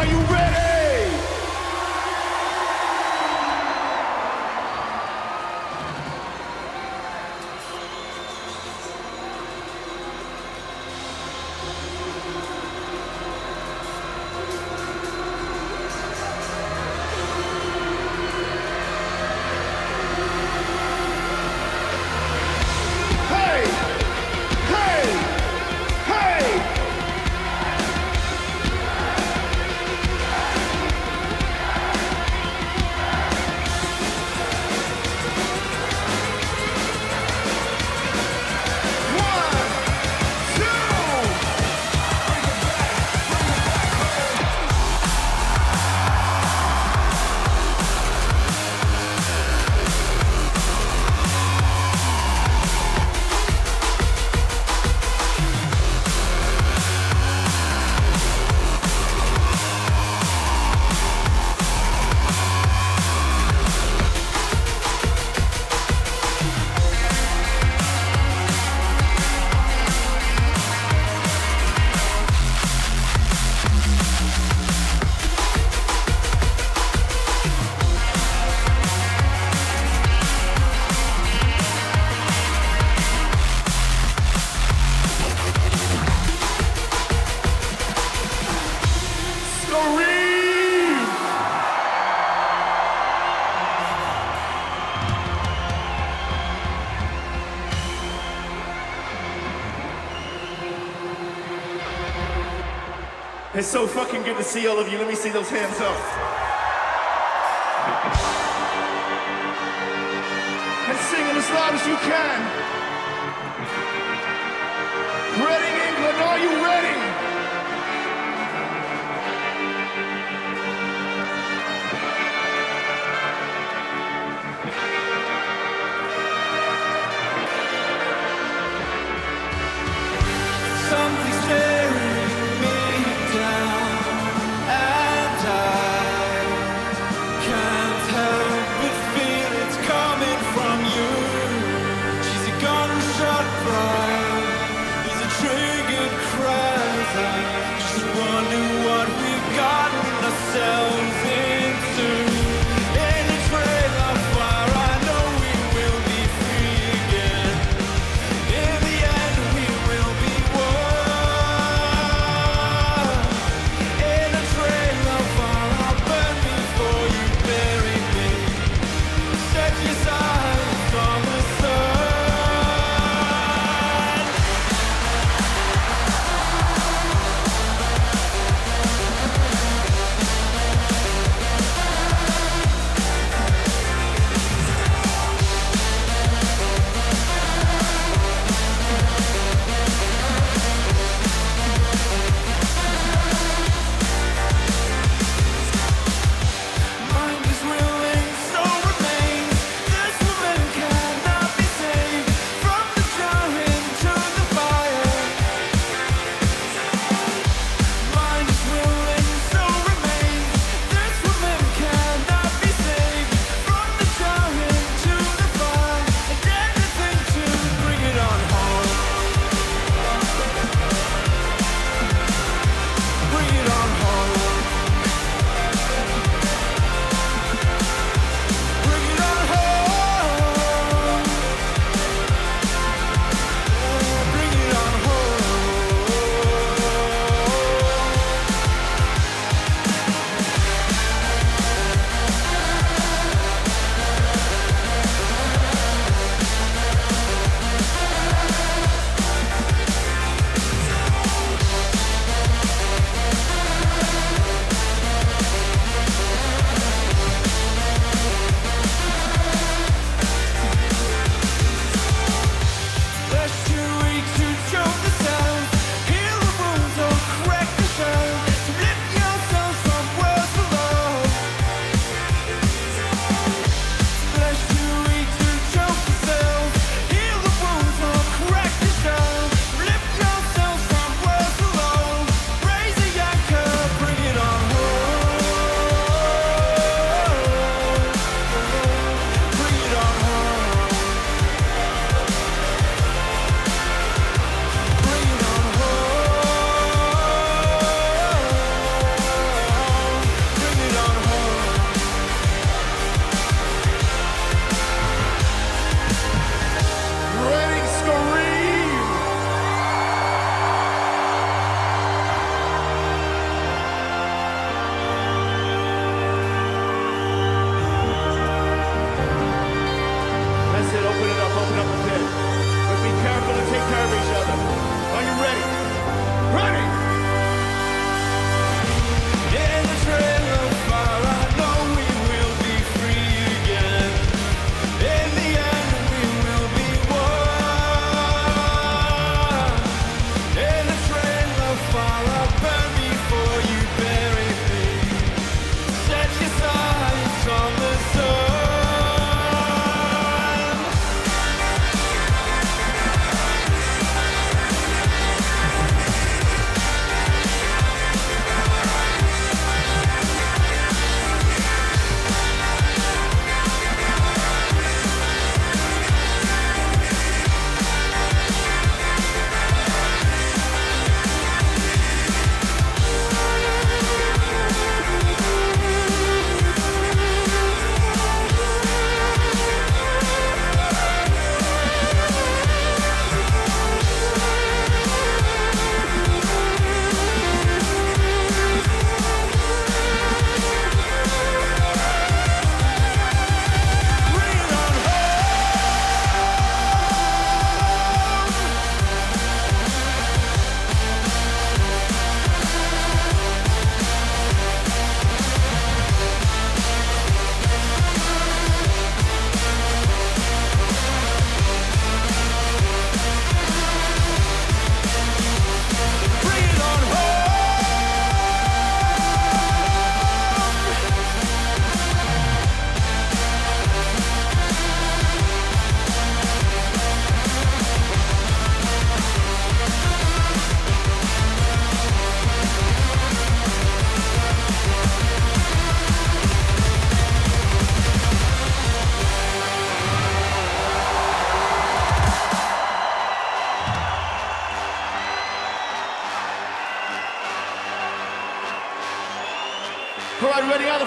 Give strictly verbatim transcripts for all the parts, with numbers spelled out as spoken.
Are you ready? It's so fucking good to see all of you. Let me see those hands up. And sing it as loud as you can. Reading, England, are you ready?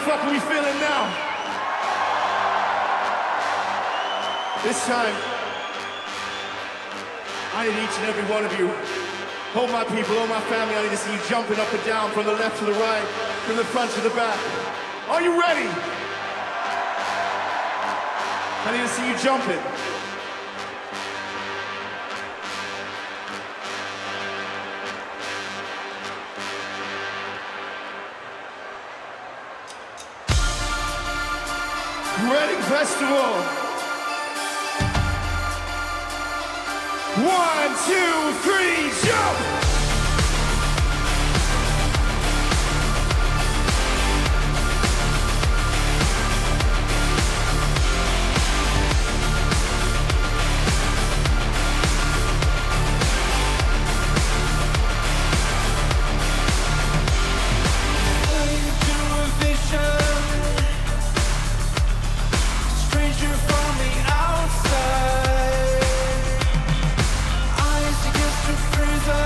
fuck are we feeling now? This time, I need each and every one of you, all my people, all my family, I need to see you jumping up and down from the left to the right, from the front to the back. Are you ready? I need to see you jumping. Reading Festival. One, two, three, jump! Into a vision. Stranger from the outside, eyes against a freezer,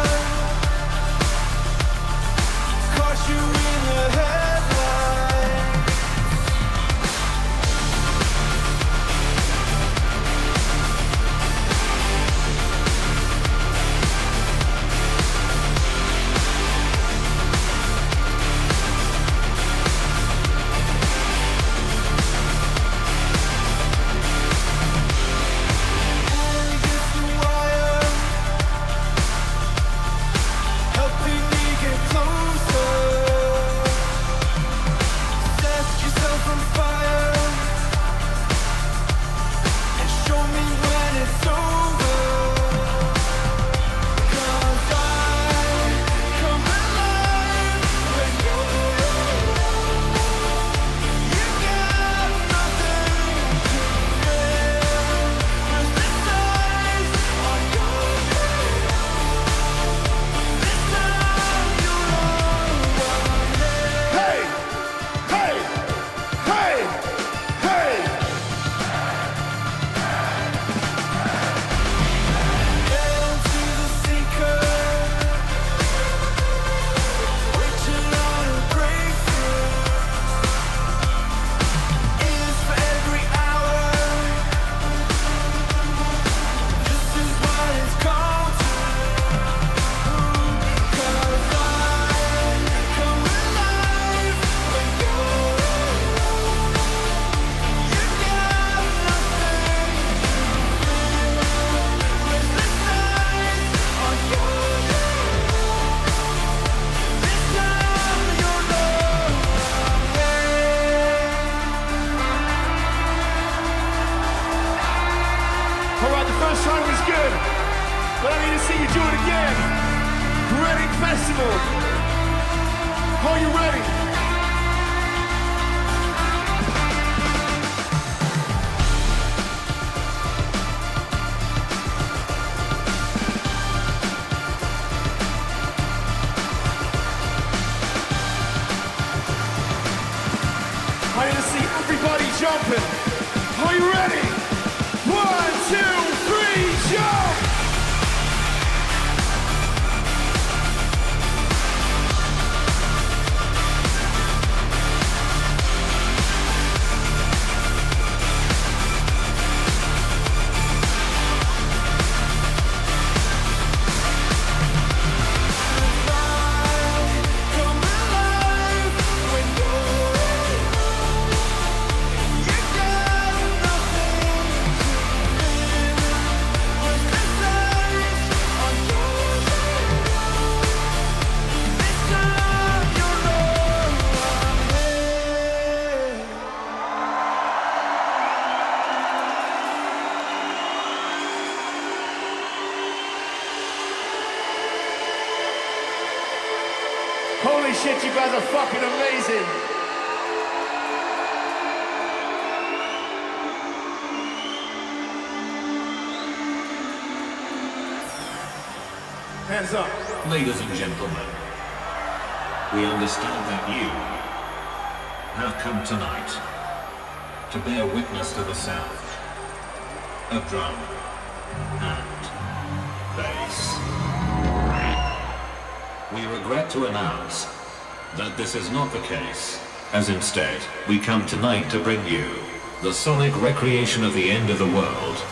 caught you in the You guys are fucking amazing. Hands up. Ladies and gentlemen, we understand that you have come tonight to bear witness to the sound of drum and bass. We regret to announce that this is not the case. as instead, we come tonight to bring you the sonic recreation of the end of the world.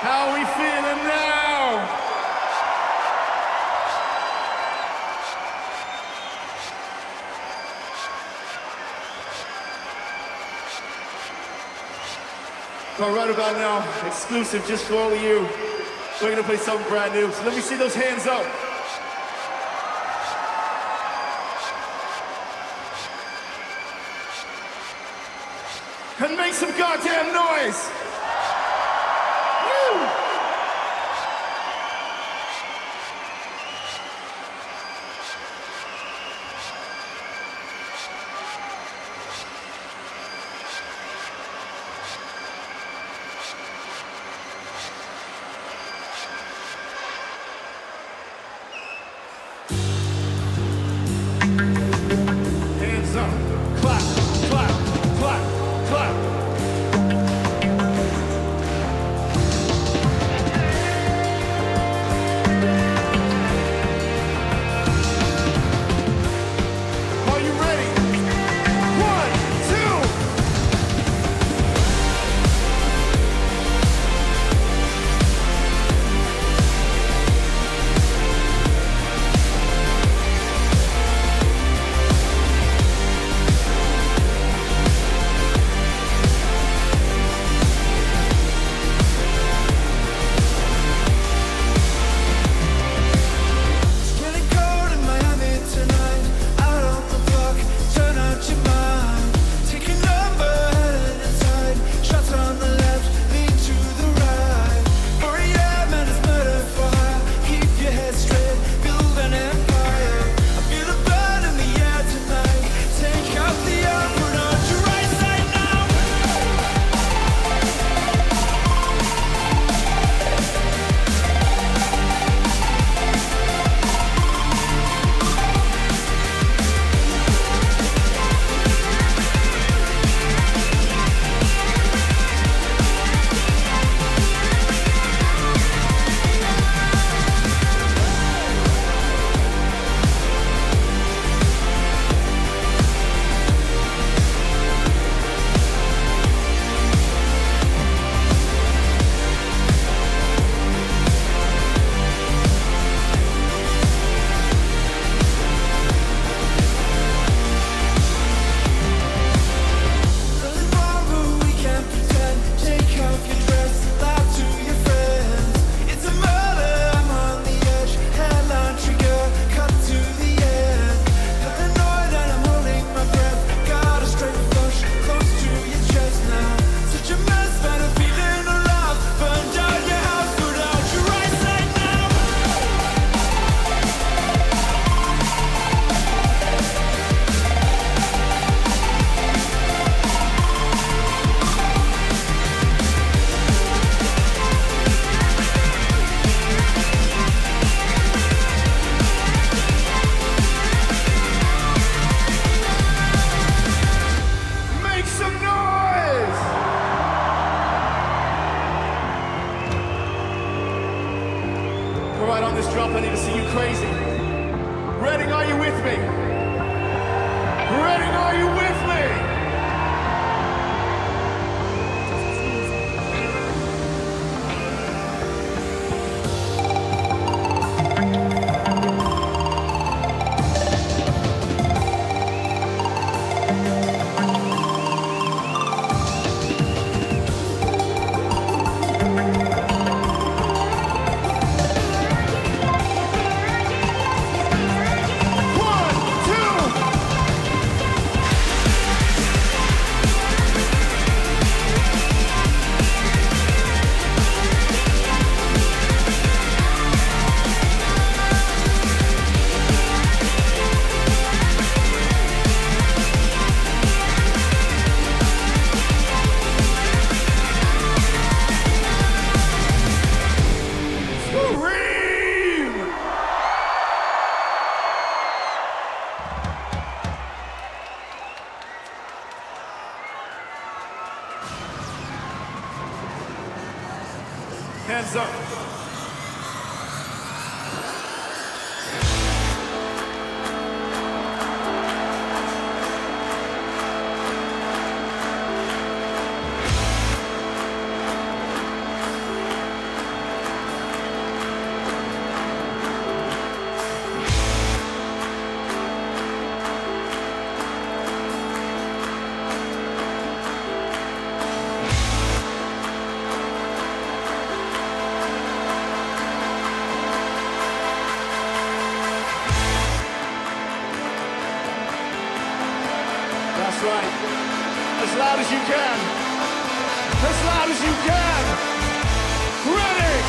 How are we feeling now? But right about now, exclusive just for all of you, we're gonna play something brand new. So let me see those hands up. And make some goddamn noise! Woo! Hands up, clap, clap, clap. Club. Right on this drop, I need to see you crazy. Reading, are you with me? Reading, are you with me? Hands up. loud as you can. As loud as you can. Ready?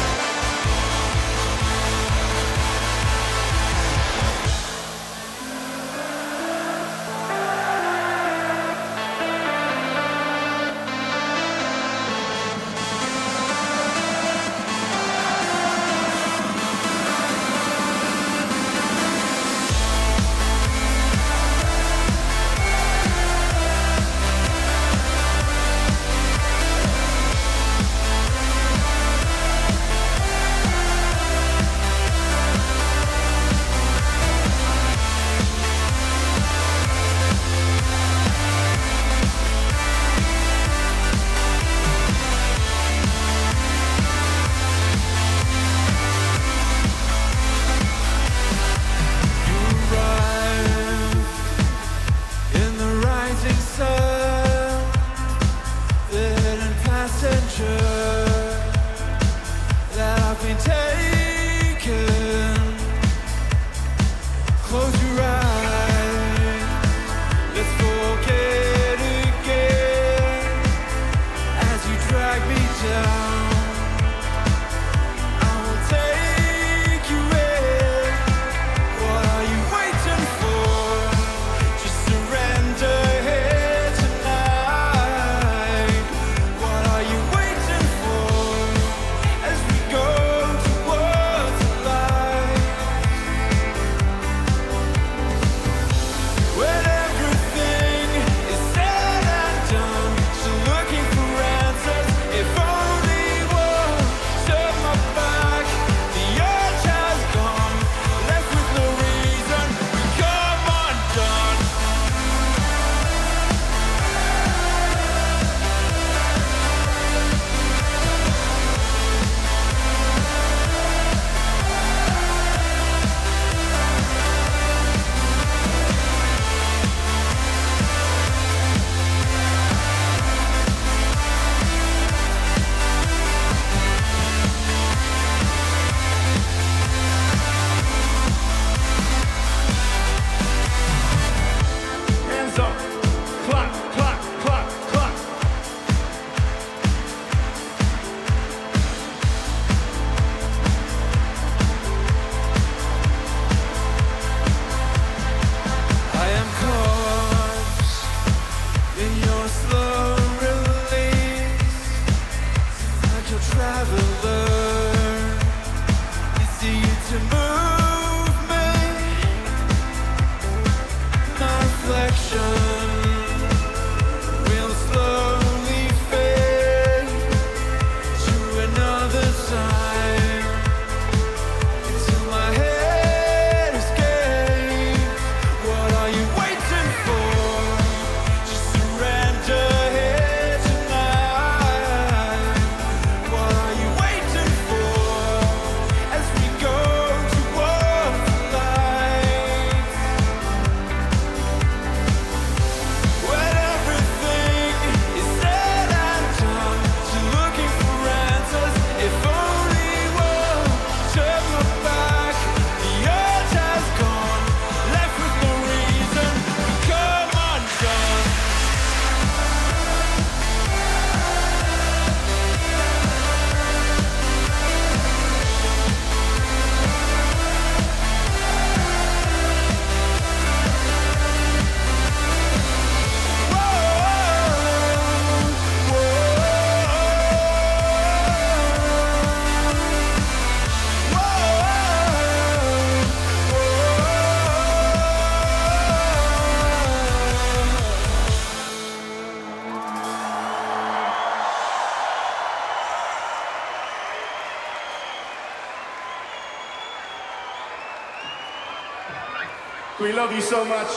We love you so much.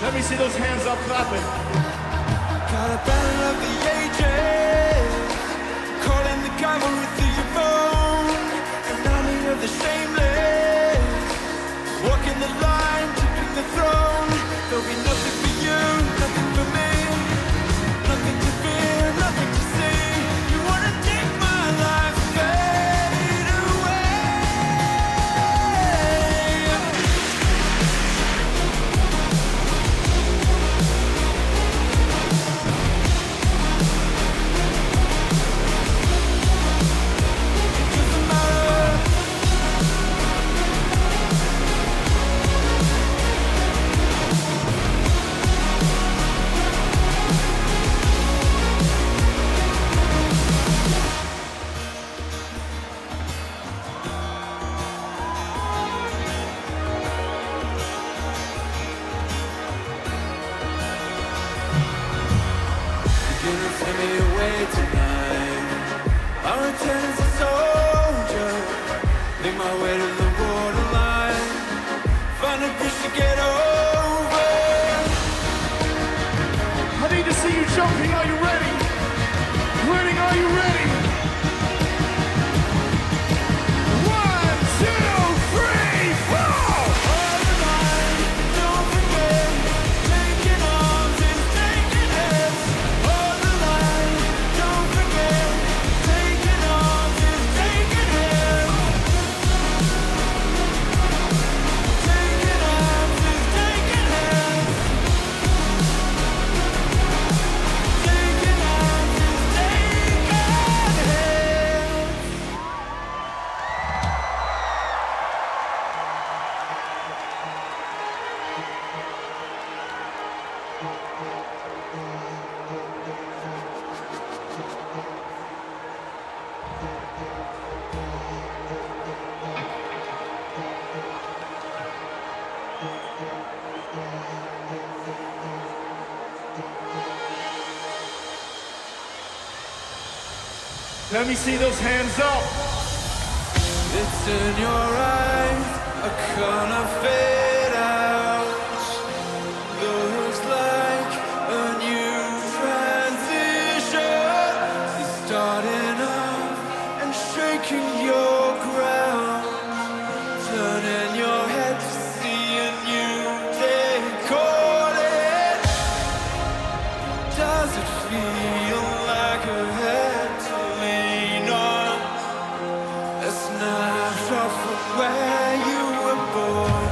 Let me see those hands up clapping. Got a battle of the ages, calling the cavalry through your bone, and army of the shameless, walking the line, keeping the throne. There'll be nothing for you, nothing for me, nothing to fear, nothing to see. You wanna take my life, fade away. It doesn't matter. Let me see those hands up. It's in your eyes, I kinda fade out. Looks like a new transition. It's starting up and shaking your ground. Turning your head to see a new day calling. Does it feel like a head to lean? Where you were born.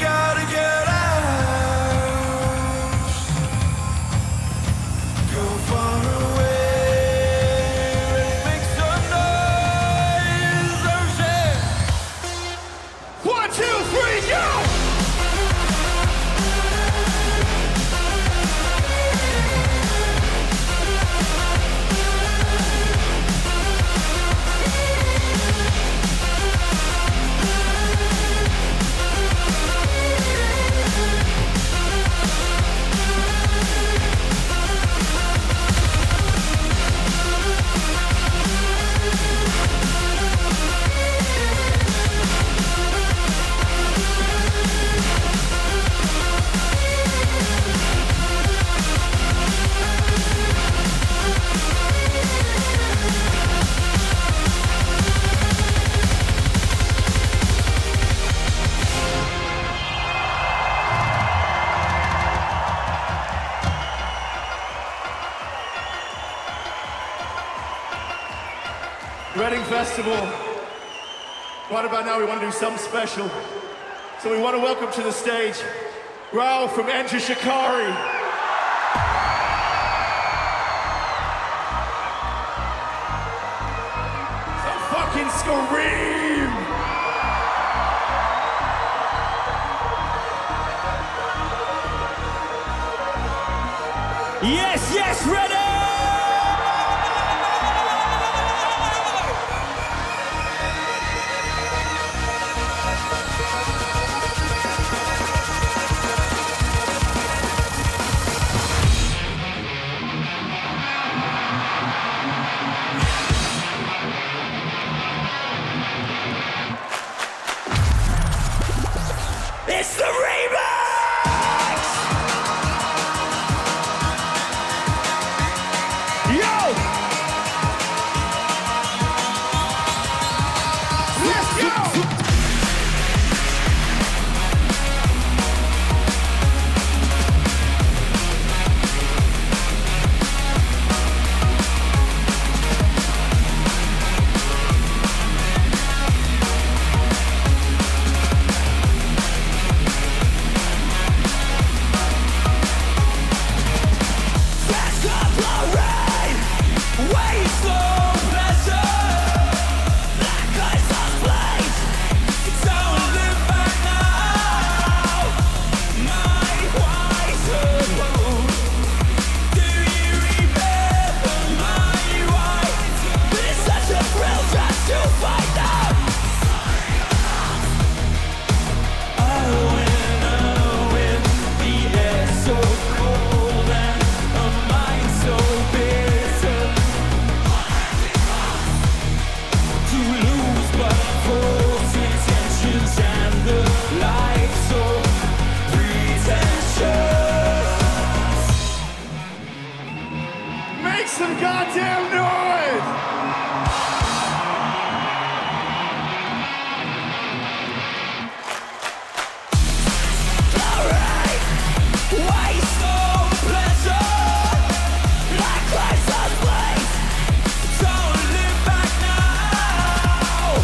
gotta get out, go far away and make some noise, oh shit. One, two, three, go! Reading Festival. Right about now we want to do something special. So we want to welcome to the stage Rou from Enter Shikari. So fucking scream! Yes, yes, ready! It's the remix! Yo! Let's go! Some goddamn noise! Alright! Waste of pleasure! Like Christ on place! Don't live back now!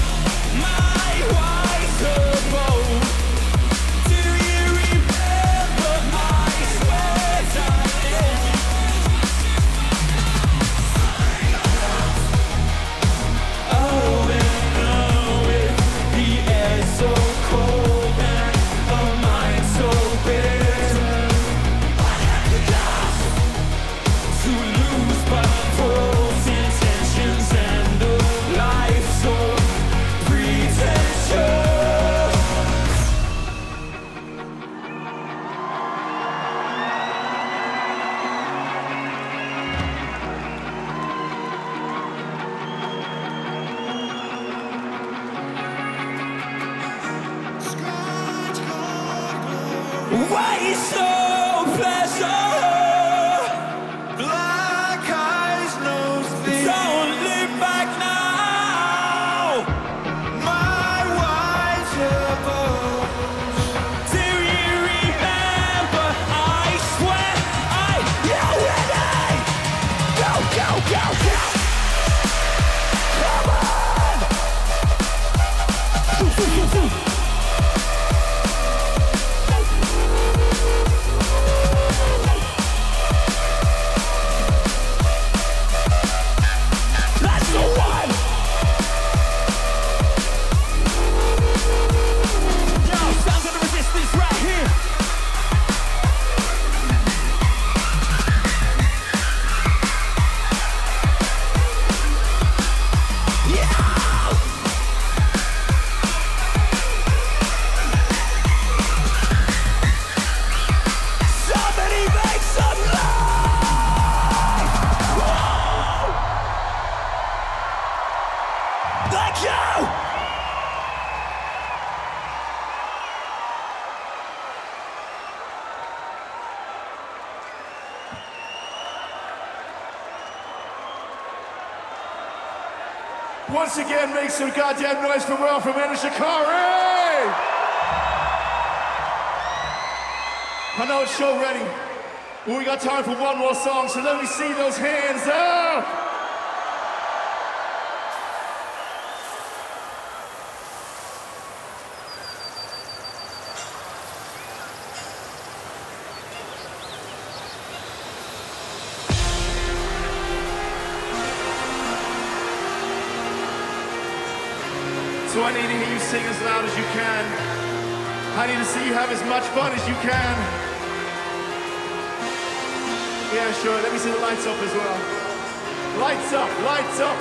My wife's abode. Do you remember my sweat on it? Waste of pleasure. Black eyes, nose thin. Don't live back now. My wife's above. Do you remember? I swear I know it. Go, go, go, go. Come on. Do, do, do, do. Once again, make some goddamn noise for Rou from Enter Shikari! I know it's show ready, but we got time for one more song, so let me see those hands up! So I need to hear you sing as loud as you can. I need to see you have as much fun as you can. Yeah, sure, let me see the lights up as well. Lights up, lights up.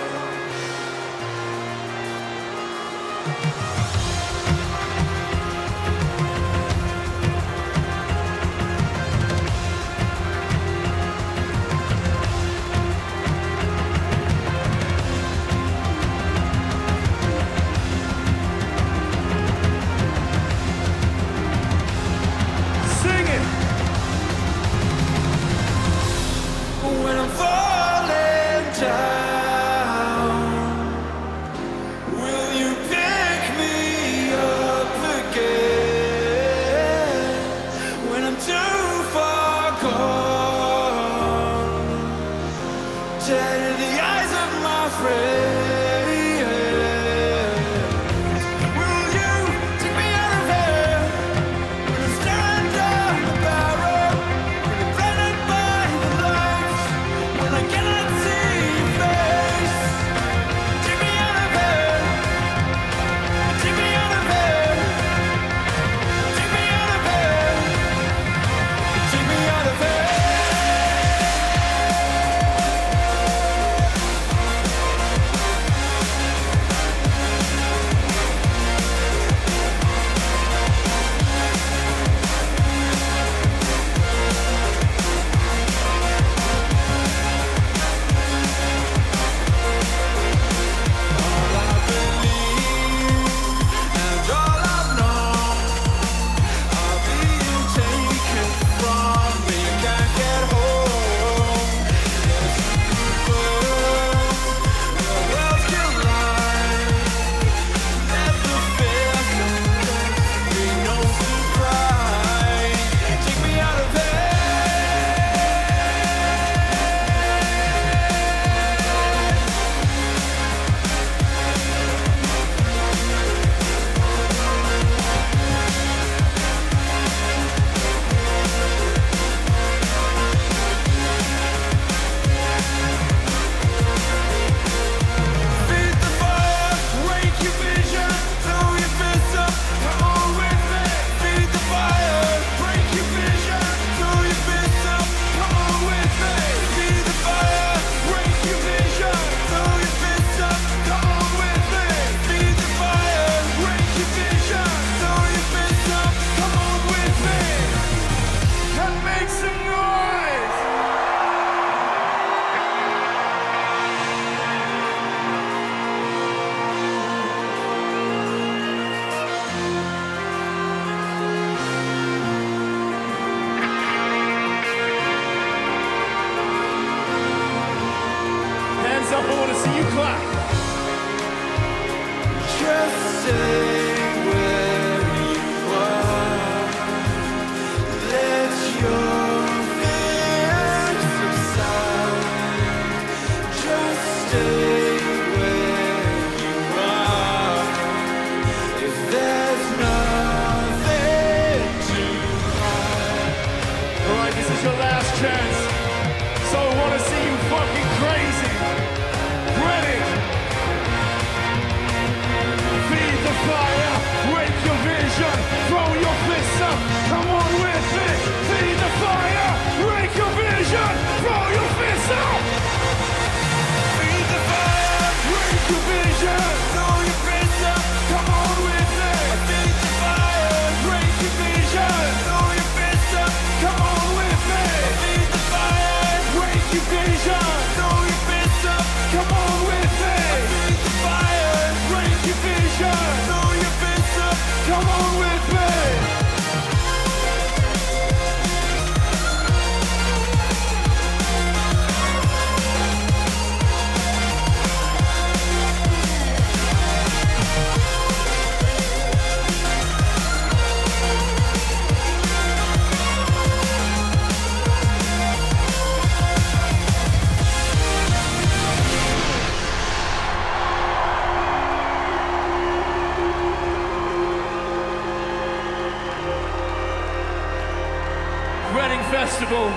Festival.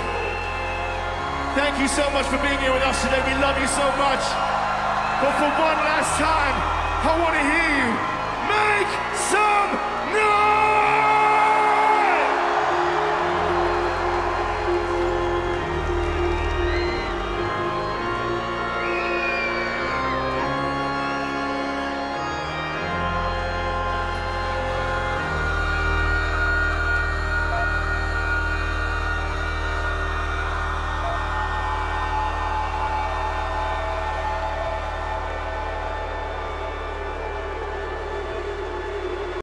Thank you so much for being here with us today. We love you so much. But for one last time, I want to hear you. Make some noise!